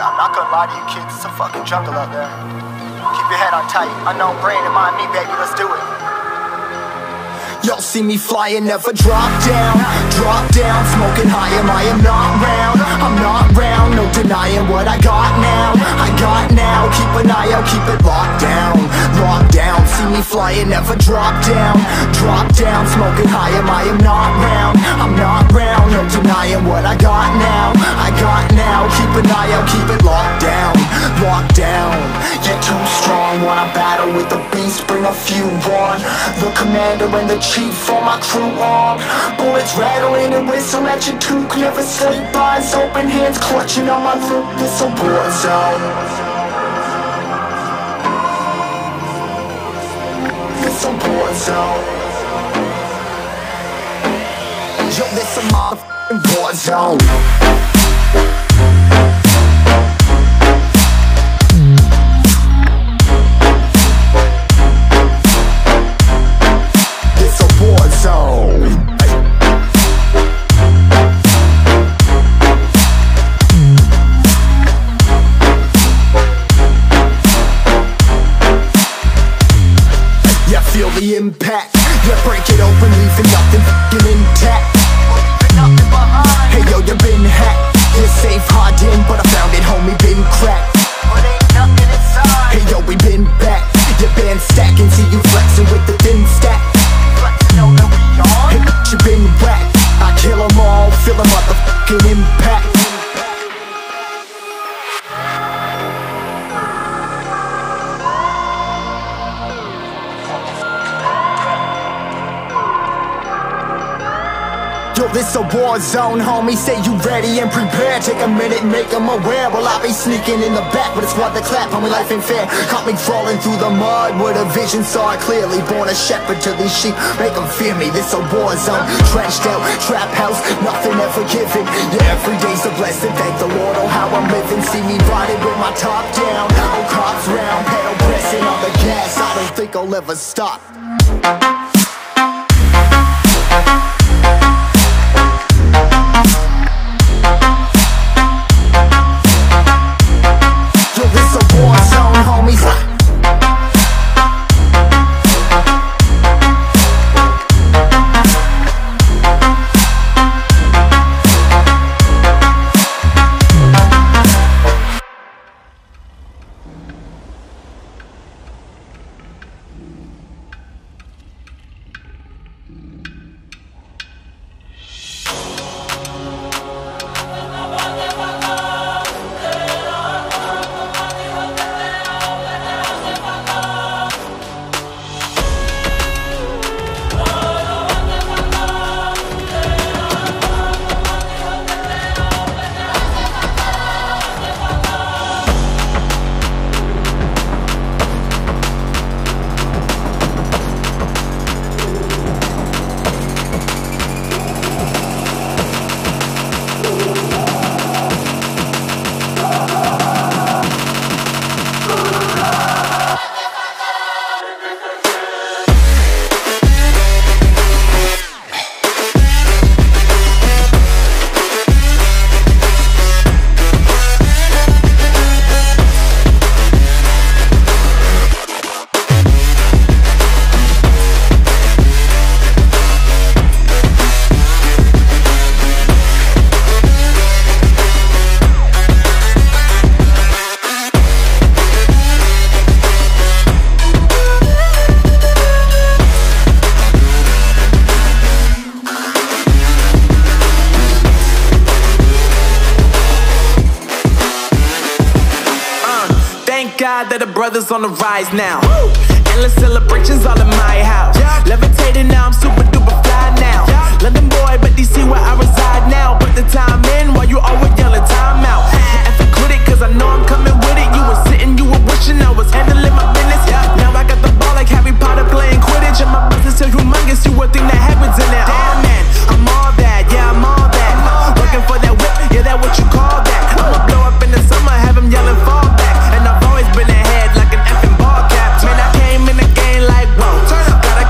I'm not gonna lie to you kids, it's a fucking jungle out there. Keep your head on tight, unknown brain and mind me baby, let's do it. Y'all see me flying, never drop down, smoking high am I am not round, I'm not round, no denying what I got now, keep an eye out, keep it locked down, see me flying, never drop down, smoking high am I am not round, I'm not round, no denying what I got now, keep an eye out, keep it locked down, you're too strong, wanna battle with the beast, bring a few on, the commander and the chief for my crew on. Bullets rattling and whistle at your toque. Never sleep, eyes open, hands clutching on my loop. It's a war zone. It's a war zone. Yo, this a motherfucking war zone. Feel the impact, yeah, break it open, leaving nothing f***ing intact. Hey yo, you been hacked, you're safe, hard in, but I found it, homie, been cracked. Hey yo, we been back, you been stacking, see you flexing with the thin stack. Hey, you been whacked, I kill them all, feel the motherfucking impact. Yo, this a war zone, homie, say you ready and prepared. Take a minute, make them aware. Well, I be sneaking in the back, but it's worth the clap, homie, life ain't fair. Caught me crawling through the mud, with a vision, saw it clearly. Born a shepherd to these sheep, make them fear me. This a war zone, trashed out, trap house, nothing ever given. Yeah, every day's a blessing, thank the Lord, oh how I'm living. See me riding with my top down, oh cops round, pedal pressing on the gas. I don't think I'll ever stop. That a brother's on the rise now. Woo! Endless celebrations all in my house. Yeah. Levitating now, I'm super duper fly now. Yeah. London boy, but DC where I reside now. Put the time in while you always yelling time out. And forget it, cause I know I'm coming with it. You were sitting, you were wishing I was handling my business. Yeah. Now I got the ball like Harry Potter playing Quidditch. And my business is humongous, you would think that happens in it. Damn man, I'm all that, yeah, I'm all that. Working for that whip, yeah, that what you call that. I'ma blow up in the summer, have him yelling fall back. And I've always been ahead like an effing ball cap. Man, I came in the game like, whoa, gotta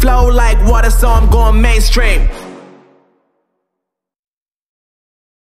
Flow like water, so I'm going mainstream.